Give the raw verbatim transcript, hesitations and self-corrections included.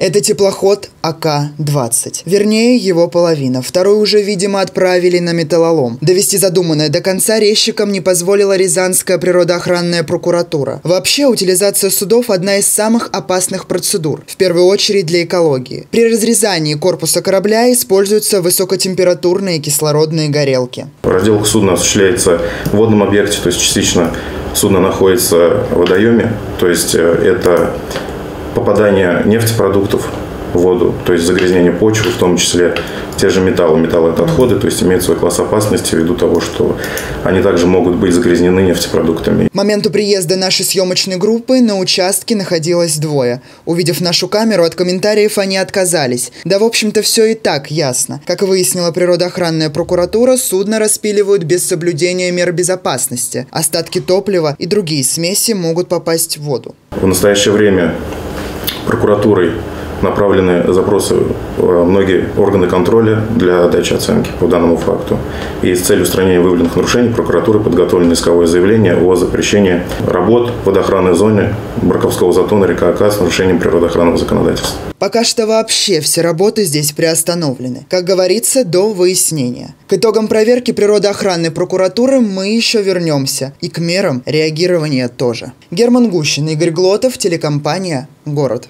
Это теплоход А К двадцать. Вернее, его половина. Второй уже, видимо, отправили на металлолом. Довести задуманное до конца резчикам не позволила Рязанская природоохранная прокуратура. Вообще, утилизация судов – одна из самых опасных процедур, в первую очередь для экологии. При разрезании корпуса корабля используются высокотемпературные кислородные горелки. Разделка судна осуществляется в водном объекте, то есть частично судно находится в водоеме, то есть это попадание нефтепродуктов в воду, то есть загрязнение почвы, в том числе те же металлы. Металлы – это отходы, то есть имеют свой класс опасности ввиду того, что они также могут быть загрязнены нефтепродуктами. К моменту приезда нашей съемочной группы на участке находилось двое. Увидев нашу камеру, от комментариев они отказались. Да, в общем-то, все и так ясно. Как выяснила природоохранная прокуратура, судно распиливают без соблюдения мер безопасности. Остатки топлива и другие смеси могут попасть в воду. В настоящее время прокуратурой направлены запросы во многие органы контроля для дачи оценки по данному факту. И с целью устранения выявленных нарушений прокуратурой подготовлено исковое заявление о запрещении работ в водоохранной зоне Барковского затона река Ака с нарушением природоохранного законодательства. Пока что вообще все работы здесь приостановлены. Как говорится, до выяснения. К итогам проверки природоохранной прокуратуры мы еще вернемся. И к мерам реагирования тоже. Герман Гущин, Игорь Глотов, телекомпания «Город».